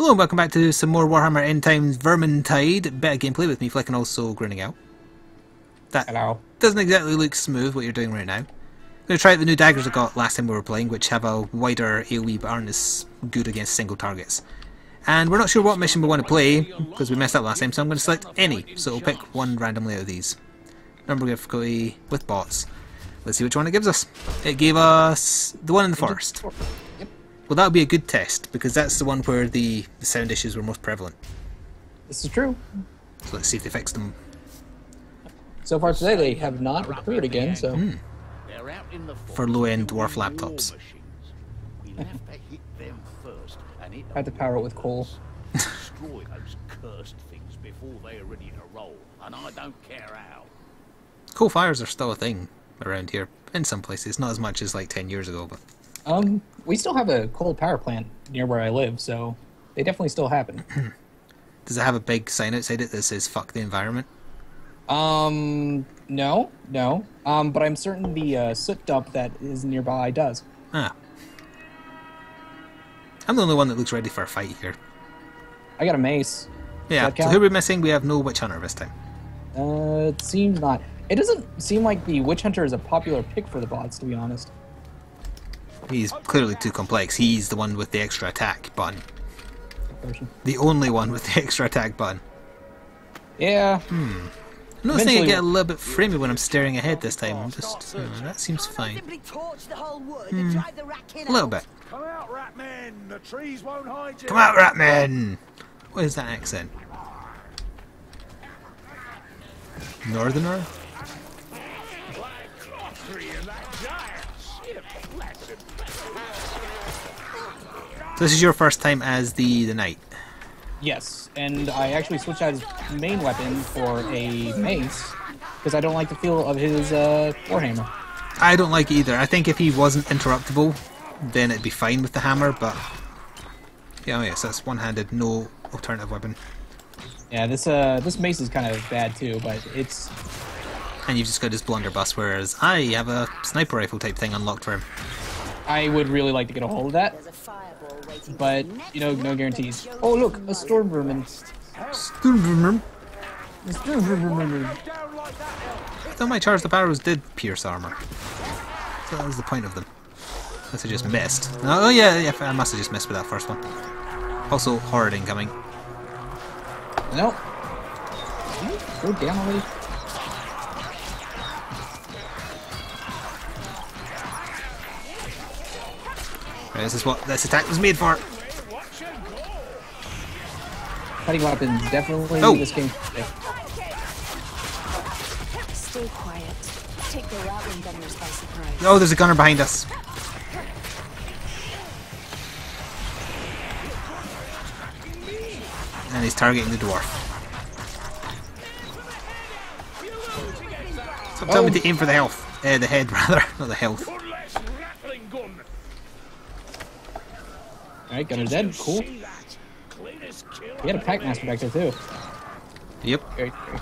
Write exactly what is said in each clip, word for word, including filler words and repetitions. Hello and welcome back to some more Warhammer End Times Vermintide. Better gameplay with me, Flick, and also Grinning Owl. That Hello. Doesn't exactly look smooth what you're doing right now. I'm going to try out the new daggers I got last time we were playing, which have a wider AoE but aren't as good against single targets. And we're not sure what mission we want to play, because we messed up last time, so I'm going to select any. So we'll pick one randomly out of these. Number difficulty with bots. Let's see which one it gives us. It gave us the one in the forest. Well, that would be a good test, because that's the one where the, the sound issues were most prevalent. This is true. So let's see if they fix them. So far today they have not recruited again, so... Mm. For low-end dwarf laptops. I had to power it with coal. Destroy those cursed things before they are ready to roll, and I don't care how. Coal fires are still a thing around here, in some places. Not as much as like ten years ago, but... Um, we still have a coal power plant near where I live, so they definitely still happen. Does it have a big sign outside it that says, fuck the environment? Um, no, no. Um, but I'm certain the uh, soot dump that is nearby does. Ah. I'm the only one that looks ready for a fight here. I got a mace. Yeah, so who are we missing? We have no Witch Hunter this time. Uh, it seems not. It doesn't seem like the Witch Hunter is a popular pick for the bots, to be honest. He's clearly too complex. He's the one with the extra attack button. The only one with the extra attack button. Yeah. Hmm. I'm noticing Eventually, I get a little bit framey when I'm staring ahead this time. I'm just, oh, that seems fine. Hmm. A little bit. Come out, rat men! The trees won't hide you. Come out, rat men! What is that accent? Northerner? So this is your first time as the the knight. Yes, and I actually switched out his main weapon for a mace because I don't like the feel of his uh, warhammer. I don't like it either. I think if he wasn't interruptible, then it'd be fine with the hammer. But yeah, oh yes, that's one-handed, no alternative weapon. Yeah, this uh this mace is kind of bad too, but it's. And you've just got his blunderbuss, whereas I have a sniper rifle type thing unlocked for him. I would really like to get a hold of that. But, you know, no guarantees. Oh, look, a Storm Vermin. Storm Vermin? Storm Vermin. Still, my charge the barrows did pierce armor. So that was the point of them. Unless I just missed. Oh, yeah, yeah, I must have just missed with that first one. Also, horde incoming. Nope. Go down already. This is what this attack was made for. Cutting weapons, definitely oh. This game. Yeah. Stay quiet. Take the rattling gunners by surprise. Oh, there's a gunner behind us. And he's targeting the dwarf. So oh. Tell me to aim for the health. Uh, the head, rather. Not the health. Alright, gunner dead, cool. We had a Packmaster back there too. Yep. Very, very.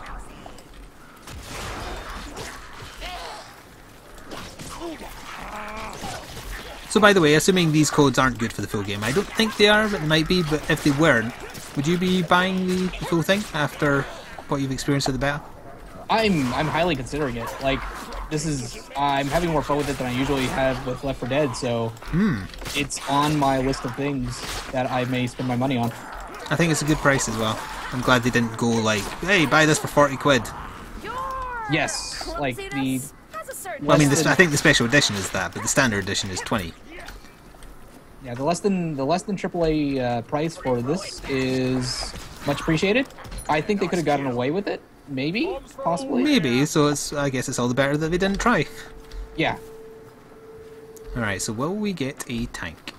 So by the way, assuming these codes aren't good for the full game, I don't think they are, but they might be, but if they weren't, would you be buying the, the full thing after what you've experienced at the battle? I'm I'm highly considering it. Like This is, I'm having more fun with it than I usually have with Left four Dead, so mm. It's on my list of things that I may spend my money on. I think it's a good price as well. I'm glad they didn't go like, hey, buy this for forty quid. Yes, like the... Well, I mean, the, I think the special edition is that, but the standard edition is twenty. Yeah, the less than the less than triple A uh, price for this is much appreciated. I think they could have gotten away with it. Maybe? Possibly? Maybe, so it's, I guess it's all the better that they didn't try. Yeah. Alright, so will we get a tank?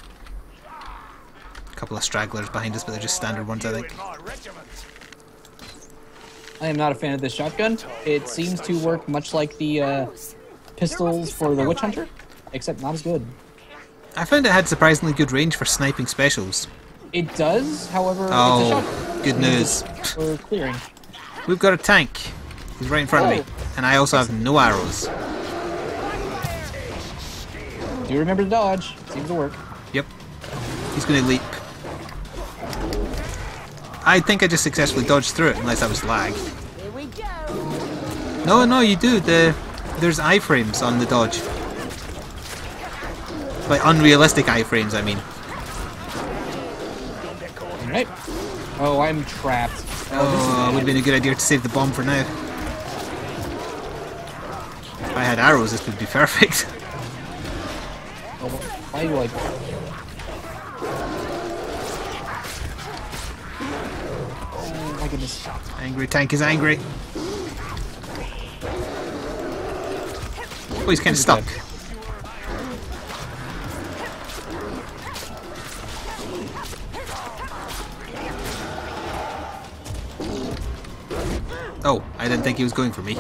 A couple of stragglers behind us, but they're just standard ones, I think. I am not a fan of this shotgun. It seems to work much like the uh, pistols for the Witch Hunter, except not as good. I found it had surprisingly good range for sniping specials. It does, however, oh, it's a shotgun. Good news. We're clearing. We've got a tank. He's right in front oh. of me. And I also have no arrows. Do you remember the dodge? Seems to work. Yep. He's going to leap. I think I just successfully dodged through it, unless that was lag. Here we go. No, no, you do. The there's iframes on the dodge. Like unrealistic iframes, I mean. Alright. Oh, I'm trapped. Oh, oh it would have been a good idea to save the bomb for now. If I had arrows, this would be perfect. Oh, why do I... Goodness. Angry tank is angry. Oh, he's kind of stuck. Oh, I didn't think he was going for me.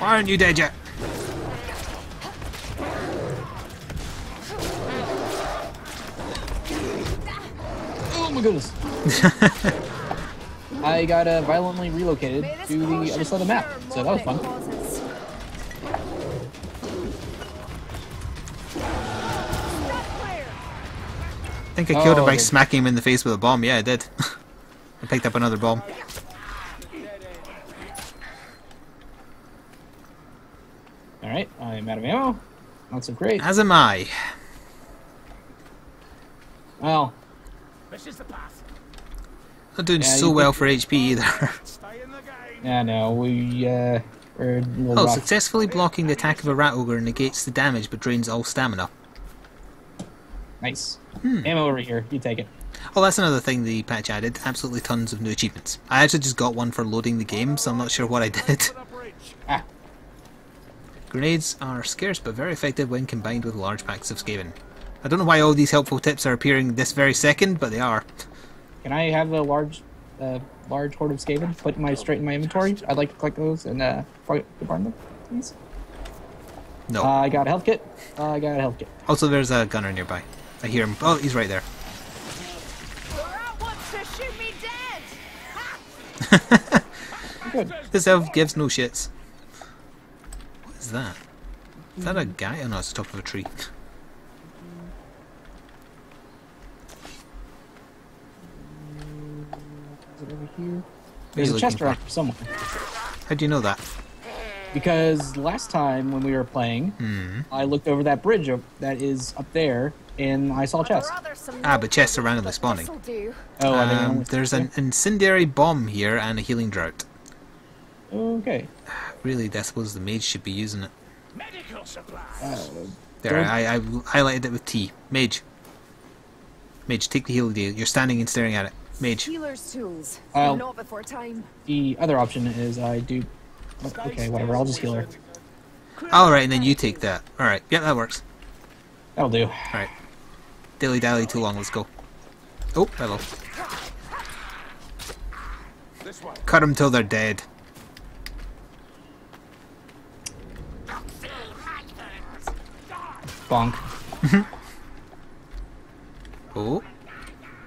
Why aren't you dead yet? Goodness. I got uh, violently relocated to the other side of the map, so that was fun. I think I killed oh, him by okay. smacking him in the face with a bomb. Yeah, I did. I picked up another bomb. Alright, I'm out of ammo. Not so great. As am I. Well... Not doing yeah, so well for H P either. Yeah, no, we uh, we're oh, rough. Successfully blocking the attack of a rat ogre negates the damage but drains all stamina. Nice. Hmm. Ammo over here. You take it. Oh, that's another thing the patch added. Absolutely tons of new achievements. I actually just got one for loading the game, so I'm not sure what I did. Ah. Grenades are scarce but very effective when combined with large packs of Skaven. I don't know why all these helpful tips are appearing this very second, but they are. Can I have a large, uh, large horde of Skaven? Put my straight in my inventory. I'd like to collect those and uh, farm them, please. No. Uh, I got a health kit. Uh, I got a health kit. Also, there's a gunner nearby. I hear him. Oh, he's right there. Rat wants to shoot me dead. Good. This elf gives no shits. What is that? Is that a guy? Oh no, it's the top of a tree. Over here. There's a chest around somewhere. How do you know that? Because last time when we were playing, mm-hmm. I looked over that bridge up, that is up there, and I saw a chest. Ah, but chests are randomly spawning. Oh, um, there's an incendiary bomb here and a healing draught. Okay. Really, that's what the mage should be using it. Medical supplies. Uh, there, I, I highlighted it with T. Mage. Mage, take the healing deal. You're standing and staring at it. Mage. Well, the other option is I do... Okay, whatever, I'll just heal her. Alright, and then you take that. Alright, yep, that works. That'll do. Alright. Dilly-dally too long, let's go. Oh, hello. Cut them till they're dead. Bonk. Oh.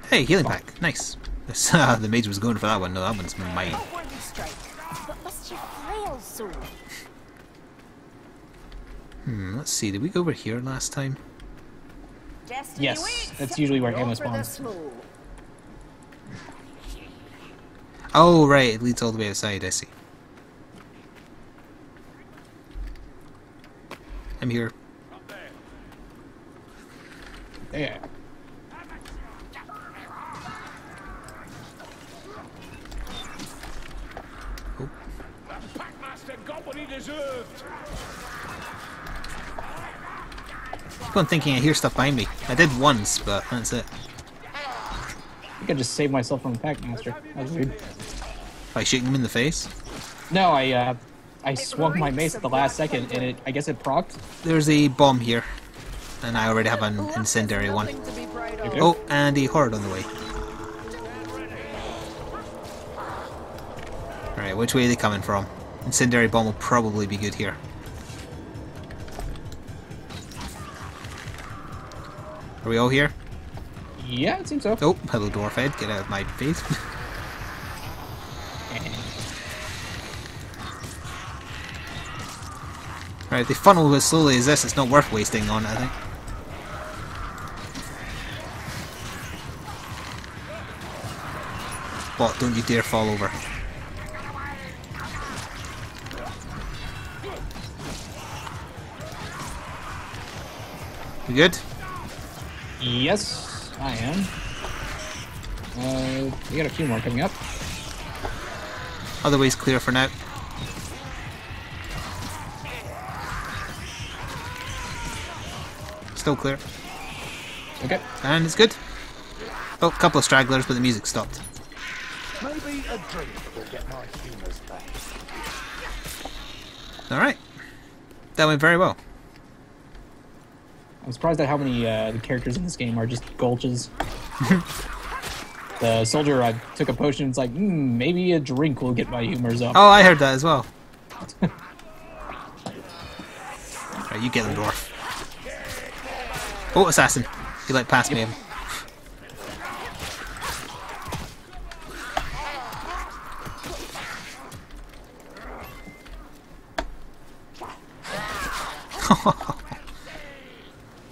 Hey, healing oh. pack. Nice. The mage was going for that one. No, that one's mine. Hmm, let's see. Did we go over here last time? Yes. That's usually where ammo spawns. Oh, right. It leads all the way outside. I see. I'm here. Yeah. Keep on thinking I hear stuff behind me. I did once, but that's it. I think I just saved myself from the Packmaster. That was weird. By shooting him in the face? No, I uh, I swung my mace at the last second, and it, I guess it procced. There's a bomb here, and I already have an incendiary one. Oh, and a horde on the way. Alright, which way are they coming from? Incendiary bomb will probably be good here. Are we all here? Yeah, it seems so. Oh, hello dwarf head, get out of my face. Right, Right, if they funnel as slowly as this, it's not worth wasting on, I think. Bot, don't you dare fall over. You good? Yes, I am. Uh, we got a few more coming up. Other way's clear for now. Still clear. Okay. And it's good. Well, a couple of stragglers, but the music stopped. Maybe a drink will get my humors back. Alright. That went very well. I'm surprised at how many uh, the characters in this game are just gulches. The soldier, I took a potion and it's like, mm, maybe a drink will get my humors up. Oh, I heard that as well. Alright, you get the dwarf. Oh, assassin. You like passed yep. me him.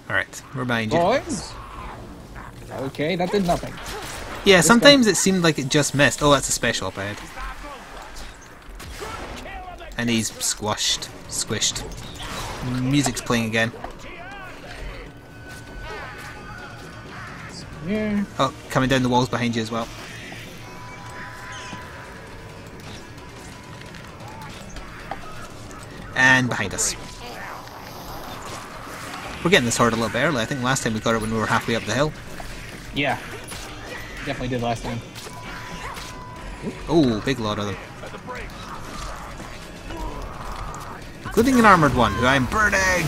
Alright, we're behind you. Boys? Okay, that did nothing. Yeah, this sometimes time. It seemed like it just missed. Oh, that's a special up ahead. And he's squashed. Squished. Music's playing again. Yeah. Oh, coming down the walls behind you as well. And behind us. We're getting this horde a little bit early. I think last time we got it when we were halfway up the hill. Yeah, definitely did last time. Oh, big lot of them. Including an armoured one, who I'm burning!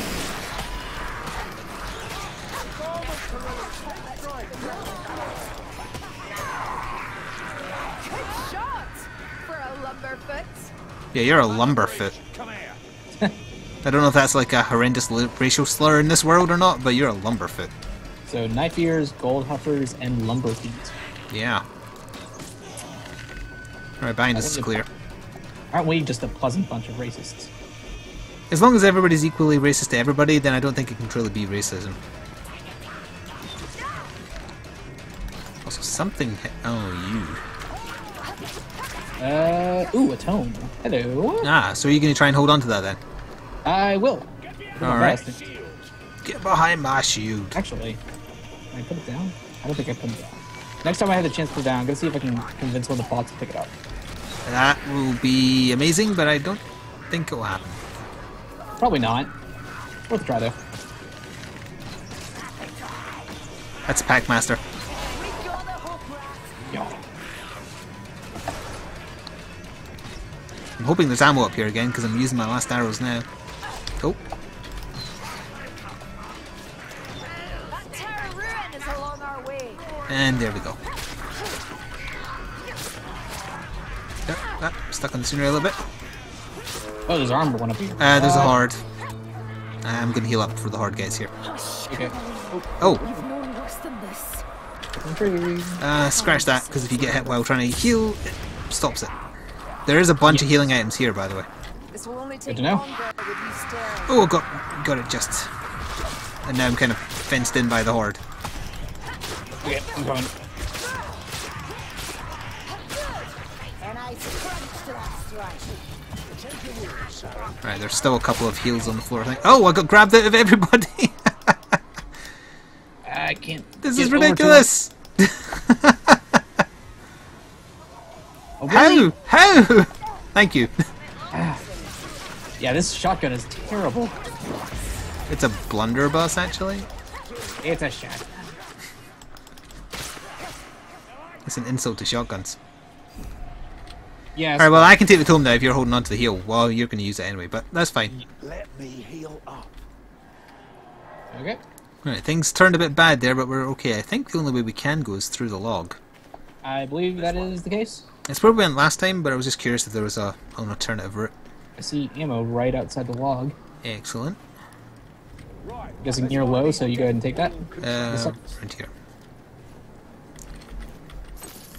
Yeah, you're a lumberfoot. I don't know if that's like a horrendous racial slur in this world or not, but you're a lumberfoot. So, knife ears, gold huffers, and lumber feet. Yeah. Alright, behind us is clear. Aren't we just a pleasant bunch of racists? As long as everybody's equally racist to everybody, then I don't think it can truly be racism. Also, something hit. Oh, you. Uh, ooh, a tome. Hello. Ah, so are you going to try and hold on to that then? I will. Alright. Get behind my shield. Actually, can I put it down? I don't think I put it down. Next time I have the chance to put it down, I'm going to see if I can convince one of the bots to pick it up. That will be amazing, but I don't think it will happen. Probably not. Worth a try, though. That's Packmaster. Yeah. I'm hoping there's ammo up here again, because I'm using my last arrows now. Oh. And there we go. Yep, yep, stuck on the scenery a little bit. Oh, there's an armored one up here. Uh, there's a horde. I'm going to heal up before the horde gets here. Okay. Oh. Uh, scratch that, because if you get hit while trying to heal, it stops it. There is a bunch yes. of healing items here, by the way. Good to know. Oh, got, got it just. And now I'm kind of fenced in by the horde. Okay, I'm coming. Right, there's still a couple of heals on the floor. I think. Oh, I got grabbed out of everybody! I can't. This is ridiculous! Oh, really? How? How? Thank you. Yeah, this shotgun is terrible. It's a blunderbuss, actually. It's a shot. It's an insult to shotguns. Yeah. Alright, well, I can take the tome now if you're holding on to the heel. Well, you're going to use it anyway, but that's fine. Let me heal up. Okay. Alright, things turned a bit bad there, but we're okay. I think the only way we can go is through the log. I believe that is the case. It's where we went last time, but I was just curious if there was a, an alternative route. I see ammo right outside the log. Excellent. I'm guessing you're low, so you go ahead and take that. Uh, right here.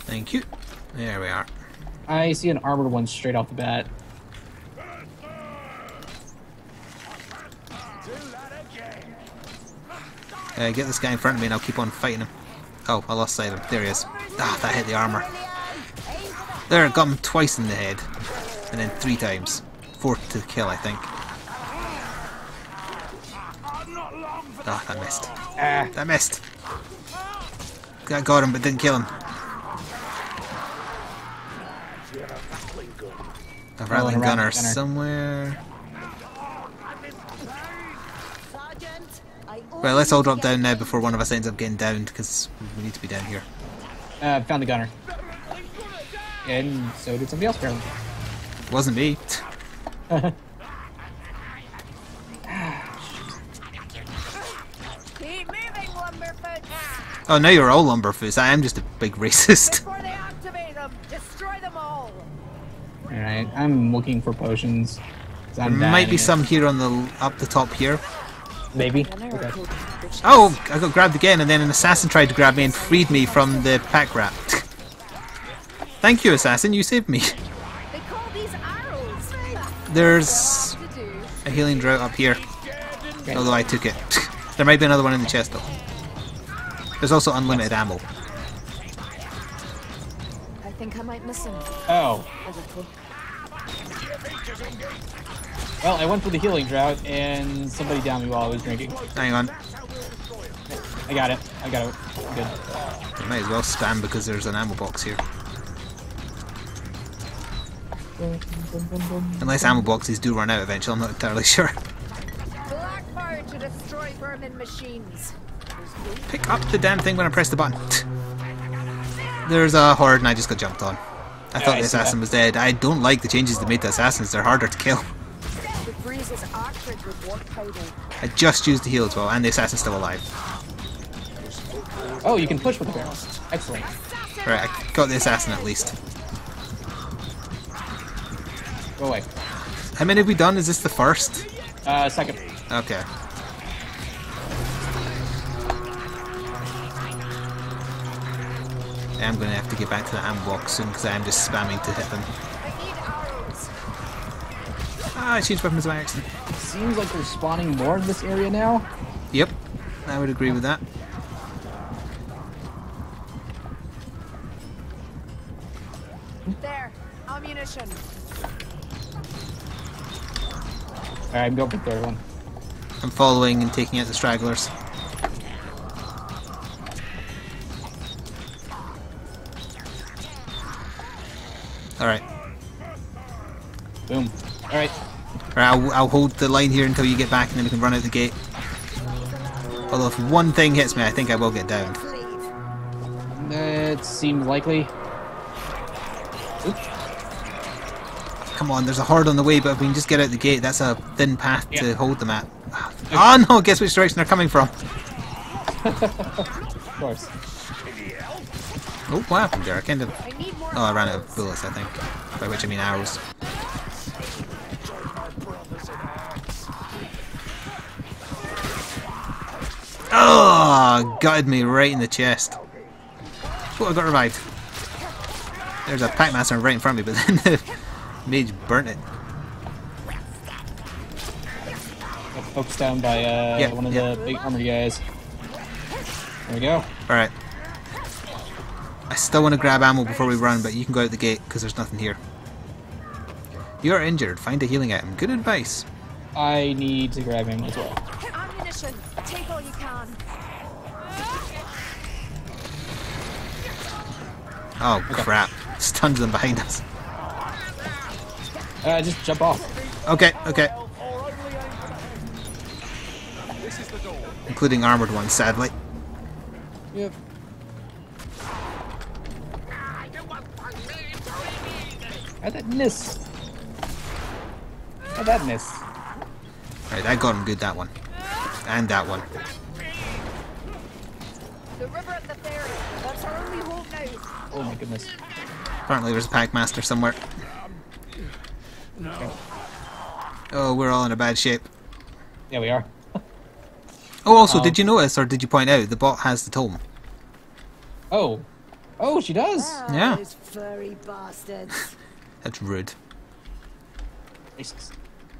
Thank you. There we are. I see an armored one straight off the bat. Uh, get this guy in front of me and I'll keep on fighting him. Oh, I lost sight of him. There he is. Ah, that hit the armour. There, I got him twice in the head. And then three times. Fourth to the kill, I think. Ah, that missed. Ah, that missed. I got him but didn't kill him. A rattling oh, gunner, gunner somewhere. Right, let's all drop down now before one of us ends up getting downed, because we need to be down here. Uh, found the gunner. And so did somebody else, apparently. It wasn't me. Keep moving, lumberfoots. Oh, now you're all lumberfoots. I am just a big racist. Before they activate them, destroy them all. All right, I'm looking for potions. There might be some here on the up the top here. Maybe. Okay. Oh, I got grabbed again, and then an assassin tried to grab me and freed me from the pack rat. Thank you, assassin, you saved me. There's a healing drought up here, okay. Although I took it. There might be another one in the chest though. There's also unlimited ammo. I think I might miss him. Oh. Well, I went for the healing drought, and somebody downed me while I was drinking. Hang on. I got it. I got it. I'm good. I might as well spam because there's an ammo box here. Unless ammo boxes do run out eventually, I'm not entirely sure. Blackfire to destroy vermin machines. Pick up the damn thing when I press the button. There's a horde and I just got jumped on. I thought yeah, I the assassin that. was dead. I don't like the changes they made to assassins. They're harder to kill. I just used the heal as well, and the assassin's still alive. Oh, you can push with the barrel. Excellent. Right, I got the assassin at least. Go away. How many have we done? Is this the first? Uh, second. Okay. I'm going to have to get back to the ammo box soon because I am just spamming to hit them. Ah, I changed weapons by accident. It seems like they're spawning more in this area now. Yep, I would agree with that. There, ammunition. Alright, I'm going for the third one. I'm following and taking out the stragglers. Alright. Boom. Alright. Alright, I'll, I'll hold the line here until you get back and then we can run out the gate. Although if one thing hits me, I think I will get down. That seems likely. Oops. Come on, there's a horde on the way, but if we can just get out the gate, that's a thin path yep. to hold them at. Okay. Oh no, guess which direction they're coming from. Of course. Oh, what happened there? I kind of... Oh, I ran out of bullets, I think. By which I mean arrows. Oh, gutted me right in the chest. Oh, I got revived. There's a Packmaster right in front of me, but then the mage burnt it. Got poked down by uh, yep, one of yep. the big armored guys. There we go. Alright. I still want to grab ammo before we run, but you can go out the gate because there's nothing here. You're injured. Find a healing item. Good advice. I need to grab him as well. Ammunition. Take all you can. Oh okay. Crap! Stunned them behind us. Uh, just jump off. Okay. Okay. Including armored ones, sadly. Yep. How'd that miss? How'd that miss? Right, I got him good, that one. And that one. The river at the ferry. That's our only hope now. Oh my goodness. Apparently there's a Packmaster somewhere. No. Oh, we're all in a bad shape. Yeah, we are. Oh, also, um, did you notice, or did you point out, the bot has the tome? Oh. Oh, she does. Oh, yeah. Those furry bastards. That's rude. Let's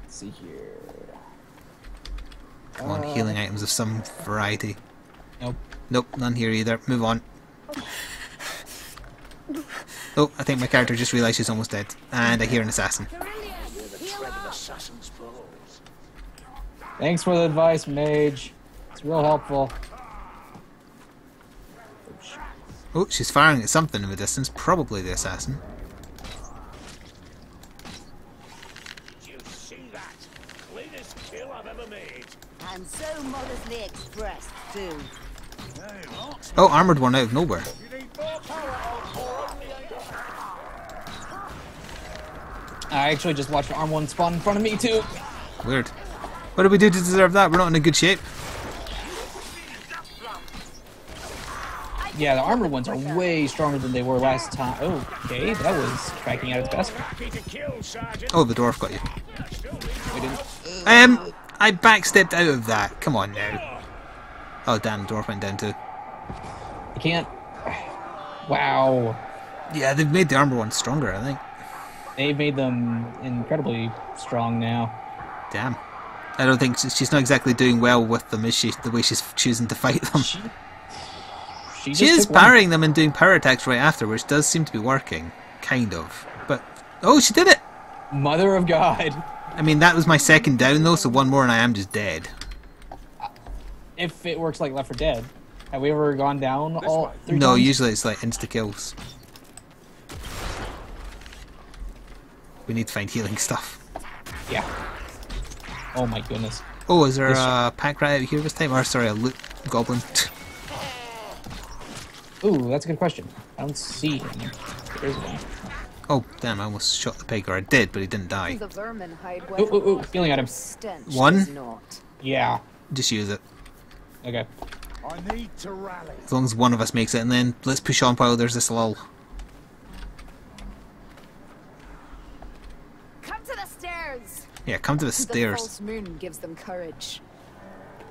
see here. Come on, healing items of some variety. Nope. Nope, none here either. Move on. Oh, I think my character just realised she's almost dead. And I hear an assassin. Thanks for the advice, Mage. It's real helpful. Oh, she's firing at something in the distance. Probably the assassin. Did you see that? Cleanest kill I've ever made. And so modestly expressed, too. Oh, armoured one out of nowhere. I actually just watched an arm one spawn in front of me, too. Weird. What did we do to deserve that? We're not in a good shape. Yeah, the armor ones are way stronger than they were last time. Oh, okay, that was cracking out its best. Oh, the dwarf got you. I didn't. Um, I backstepped out of that. Come on now. Oh damn, the dwarf went down too. You can't. Wow. Yeah, they've made the armor ones stronger, I think. They've made them incredibly strong now. Damn. I don't think she's not exactly doing well with them, is she? The way she's choosing to fight them. She, she, she is parrying one. them and doing power attacks right after, which does seem to be working, kind of. But oh, she did it! Mother of God! I mean, that was my second down though, so one more and I am just dead. If it works like Left four Dead, have we ever gone down this all? Three no, times? Usually it's like insta kills. We need to find healing stuff. Yeah. Oh my goodness. Oh, is there a pack rat out here this time? Or sorry, a loot goblin. Ooh, that's a good question. I don't see him. There is one. Oh, damn, I almost shot the pig, or I did, but he didn't die. Ooh, ooh, ooh, healing item. One? Yeah. Just use it. Okay. I need to rally. As long as one of us makes it, and then let's push on while there's this lull. Come to the stairs! Yeah, come to the stairs. The false moon gives them courage.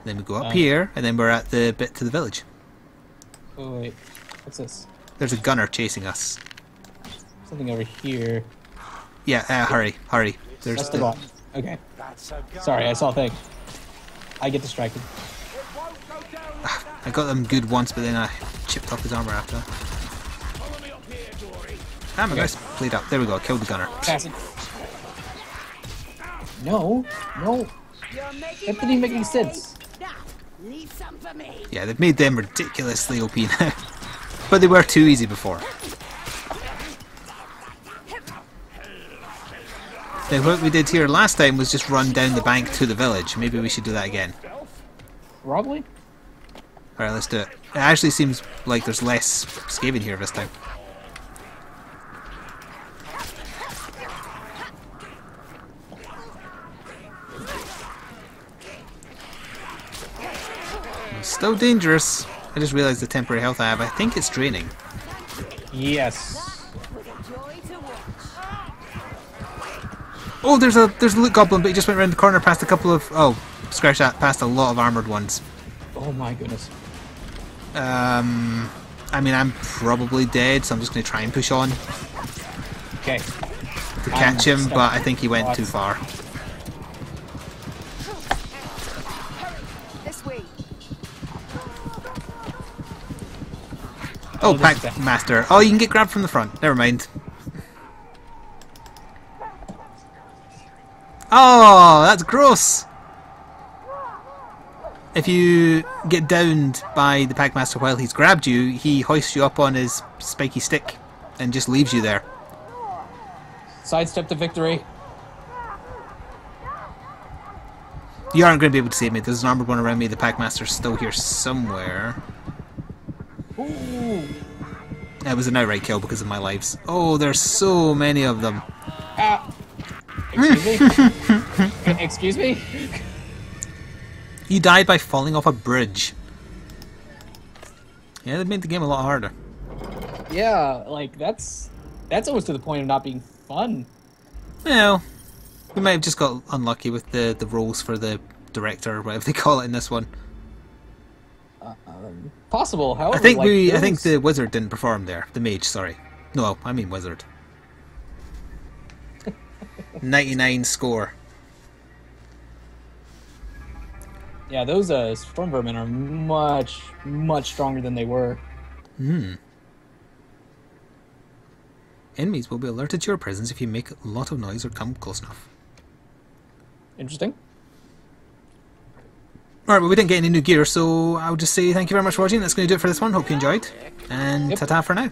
Then we go up um, here, and then we're at the bit to the village. Oh wait, what's this? There's a gunner chasing us. Something over here. Yeah, uh, hurry, hurry. There's That's the, the bot. Okay. Sorry, I saw a thing. I get distracted. I got them good once, but then I chipped off his armor after that. Ah, my guy's played up. There we go, killed the gunner. Passing. No, no. That didn't even make any sense. Yeah, they've made them ridiculously O P now. But they were too easy before. Now what we did here last time was just run down the bank to the village. Maybe we should do that again. Probably. Alright, let's do it. It actually seems like there's less Skaven here this time. Still dangerous. I just realised the temporary health I have. I think it's draining. Yes. Oh, there's a there's a loot goblin, but he just went around the corner past a couple of oh, scratch that, past a lot of armoured ones. Oh my goodness. Um, I mean I'm probably dead, so I'm just going to try and push on. Okay. To catch I'm him, stuck. But I think he went oh, too far. Oh, oh Packmaster. Oh, you can get grabbed from the front. Never mind. Oh, that's gross. If you get downed by the Packmaster while he's grabbed you, he hoists you up on his spiky stick and just leaves you there. Sidestep to victory. You aren't going to be able to save me. There's an armored one around me. The Packmaster's still here somewhere. Ooh. That was an outright kill because of my lives. Oh, there's so many of them. Uh, excuse me? Excuse me? You died by falling off a bridge. Yeah, that made the game a lot harder. Yeah, like, that's... That's almost to the point of not being fun. Well, we might have just got unlucky with the, the roles for the director, or whatever they call it in this one. Uh, um, possible, however, I think like we. Those... I think the wizard didn't perform there. The mage, sorry. No, I mean wizard. ninety-nine score. Yeah, those uh, Storm Vermin are much, much stronger than they were. Hmm. Enemies will be alerted to your presence if you make a lot of noise or come close enough. Interesting. Alright, but we didn't get any new gear, so I'll just say thank you very much for watching. That's going to do it for this one. Hope you enjoyed. And yep. Ta-ta for now.